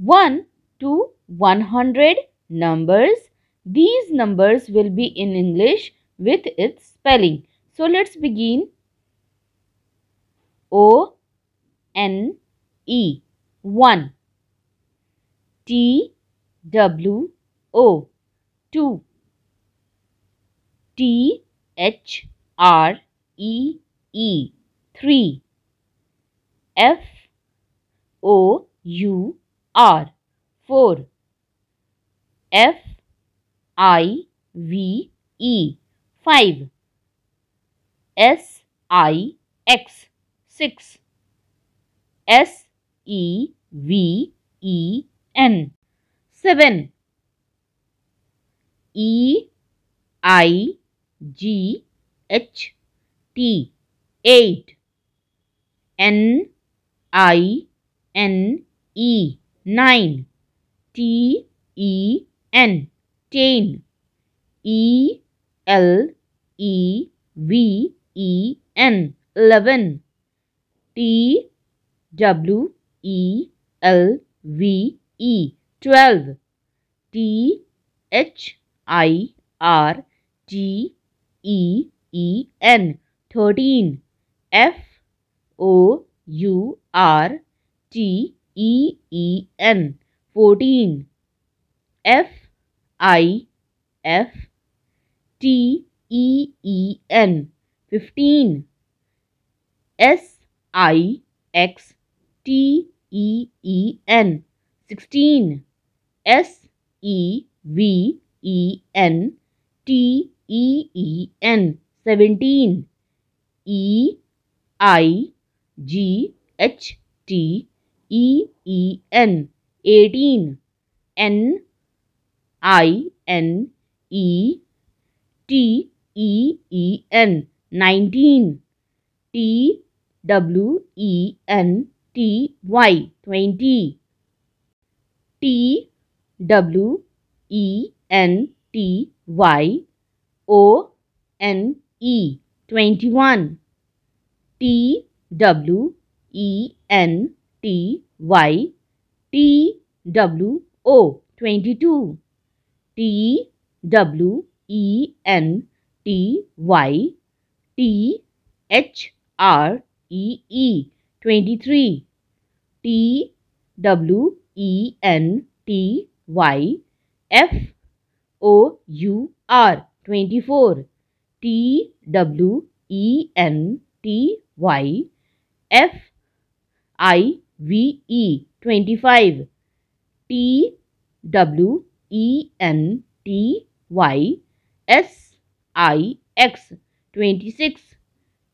1 to 100 numbers. These numbers will be in English with its spelling. So let's begin. O N E 1, T W O 2, T H R E E 3, F O U R 4, F I V E 5, S I X 6, S E V E N 7, E I G H T 8, N I N E 9, T E N 10, E L E V E N 11, T W E L V E 12, T H I R G E E N 13, F O U R T E E N 14, F I F T E E N 15, S I X T E E N 16, S E V E N T E E N 17, E I G H T E E N 18, N I N E T E E N 19, T W E N T Y 20, T W E N T Y O N E 21, T W E N T Y T W O 22, T W E N T Y T H R E E 23, T W E N T Y F O U R 24, T W E N T Y F I V E 25, T W E N T Y S I X 26,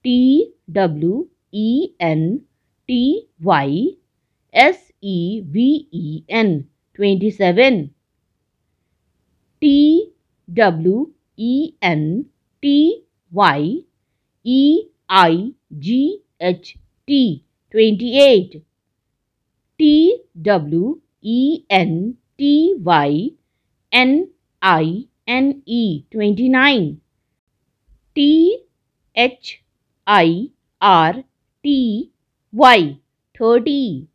T W E N T Y S E V E N 27, T W E N T Y E I G H T 28, T W E N T Y N I N E 29, T H I R T Y 30,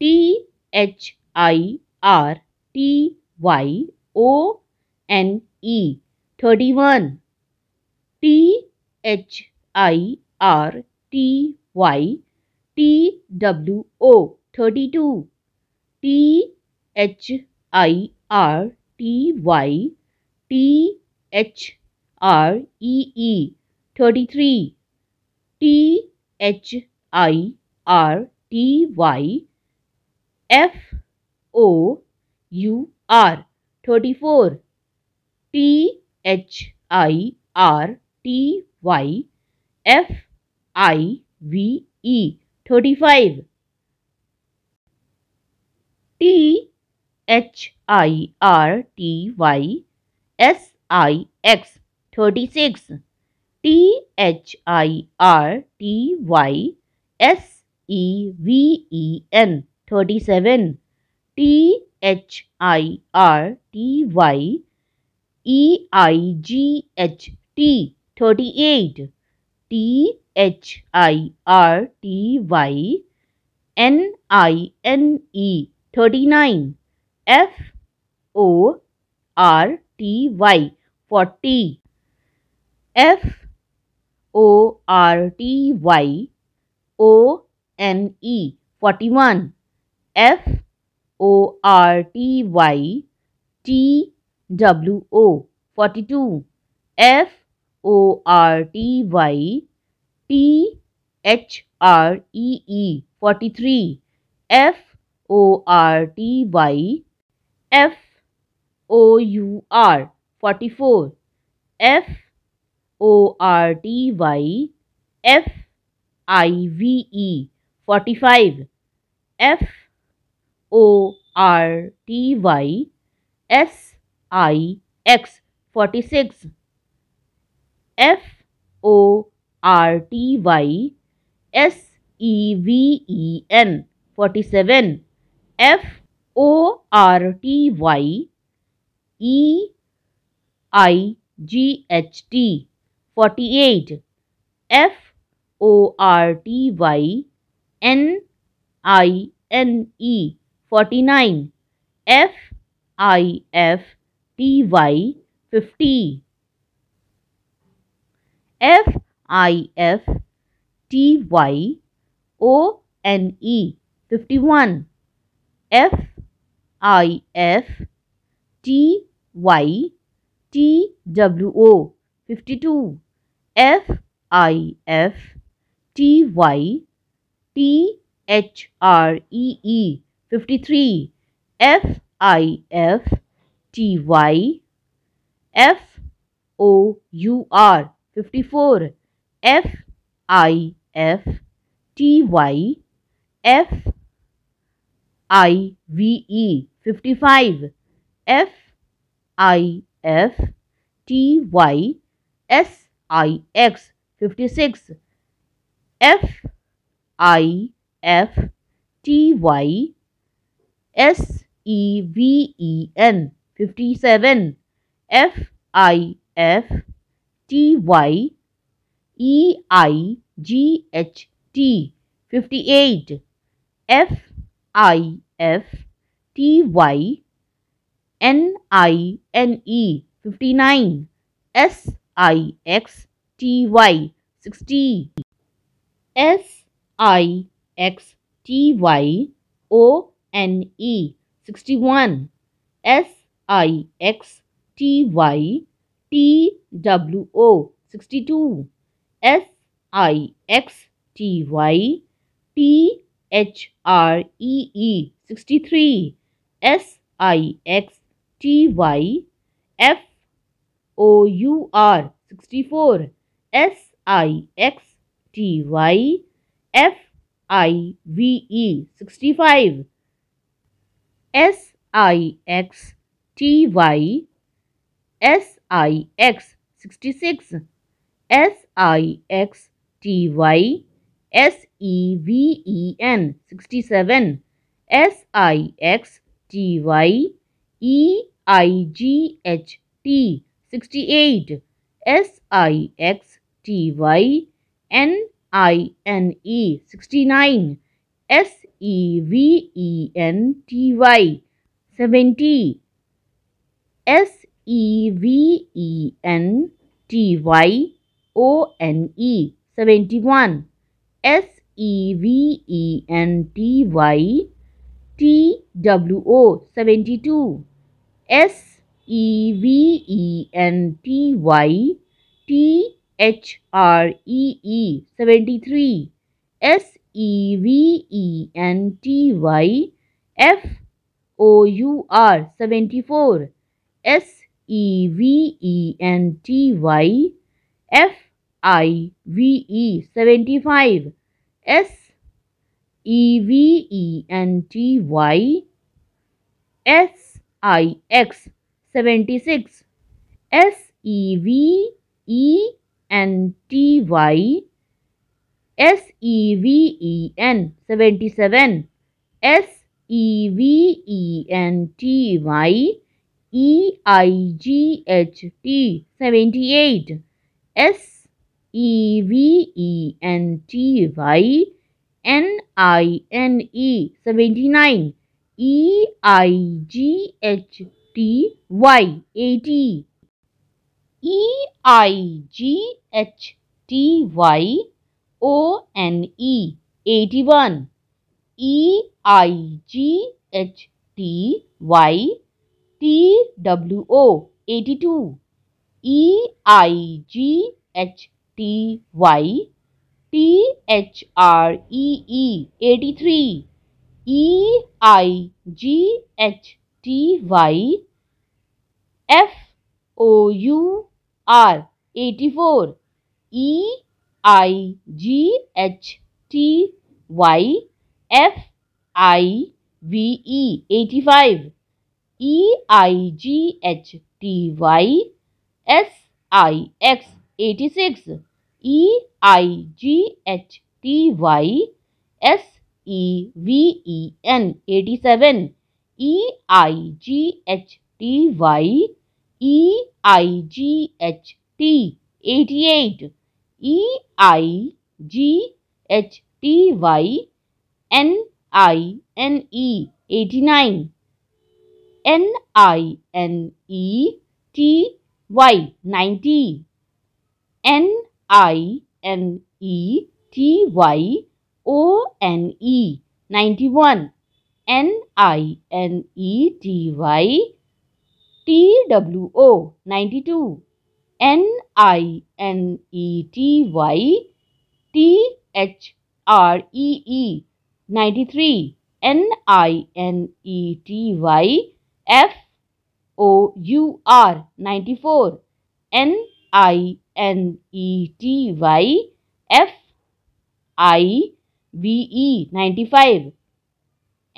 T H I R T Y O N E 31, T H I R T Y T W O 32, T H I R T Y T H R E E 33, T H I R T Y F O U R 34, T H I R T Y F I V E 35, T H I R T Y S I X 36, T H I R T Y S E V E N 37, T H I R T Y E I G H T 38, T H I R T Y N I N E 39. F-O-R-T-Y, 40. F-O-R-T-Y-O-N-E, 41. F-O-R-T-Y-T-W-O, 42. F-O-R-T-Y-T-H-R-E-E, 43. F-O-R-T-Y-F-O-U-R, 44. F-O-R-T-Y-F-I-V-E, 45. F-O-R-T-Y-S-I-X, 46. F-O-R-T-Y-S-E-V-E-N, 47. F-O-R-T-Y-E-I-G-H-T, 48. F-O-R-T-Y-N-I-N-E, 49. F-I-F-T-Y, 50. F-I-F-T-Y-O-N-E, 51. F-I-F-T-Y-T-W-O, 52. F-I-F-T-Y-T-H-R-E-E, 53. F-I-F-T-Y-F-O-U-R, 54. F-I-F-T-Y-F-I-V-E, 55. F-I-F-T-Y-S-I-X, 56. F-I-F-T-Y-S-E-V-E-N, 57. F-I-F-T-Y-E-I-G-H-T, 58. F-I-F-T-Y-N-I-N-E, 59. S-I-X-T-Y, 60. S-I-X-T-Y-O-N-E, 61. S-I-X-T-Y-T-W-O, 62. S-I-X-T-Y-T-H-R-E-E, 63. S-I-X-T-Y-F-O-U-R, 64. S-I-X-T-Y-F-I-V-E, 65. S-I-X-T-Y-S-I-X, 66. S-I-X-T-Y-S-E-V-E-N, 67. S-I-X-T-Y-E-I-G-H-T, 68. S-I-X-T-Y-N-I-N-E, 69. S-E-V-E-N-T-Y, 70. S-E-V-E-N-T-Y-O-N-E, 71. S-E-V-E-N-T-Y-T-W-O, 72. S-E-V-E-N-T-Y-T-H-R-E-E, 73. S-E-V-E-N-T-Y-F-O-U-R, 74. S-E-V-E-N-T-Y-F-I-V-E, 75. S-E-V-E-N-T-Y-S-I-X, 76. S-E-V-E-N-T-Y-S-E-V-E-N, 77. S-E-V-E-N-T-Y-E-I-G-H-T, 78. S-E-V-E-N-T-Y-N-I-N-E, 79. E-I-G-H-T-Y, 80. E-I-G-H-T-Y-O-N-E, 81. E-I-G-H-T-Y-T-W-O, 82. E-I-G-H-T-Y-T-H-R-E-E, 83. E-I-G-H-T-Y-F-O-U-R, 84. E-I-G-H-T-Y-F-I-V-E, 85. E-I-G-H-T-Y-S-I-X, 86. E-I-G-H-T-Y-S-E-V-E-N, 87. E-I-G-H-T-Y-E-I-G-H-T, 88. E-I-G-H-T-Y-N-I-N-E, 89. N-I-N-E-T-Y, 90. N-I-N-E-T-Y-O-N-E, 91. N-I-N-E-T-Y-T-W-O, 92. N-I-N-E-T-Y-T-H-R-E-E, 93. N-I-N-E-T-Y-F-O-U-R, 94. N-I-N-E-T-Y-F-I-V-E, 95.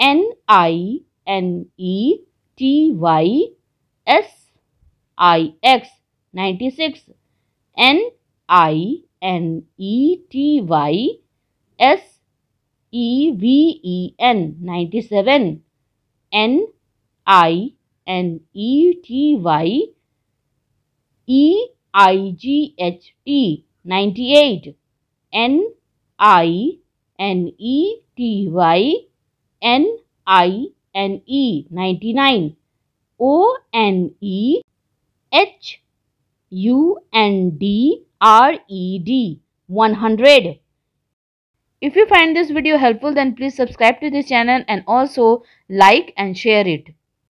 N-I-N-E-T-Y-S-I-X, 96. N-I-N-E-T-Y-S-E-V-E-N, 97. N-I-N-E-T-Y-E-I-G-H-T, 98. N-I-N-E-T-Y-N-I-N-E, 99. O-N-E-H-U-N-D-R-E-D, 100. If you find this video helpful, then please subscribe to this channel and also like and share it.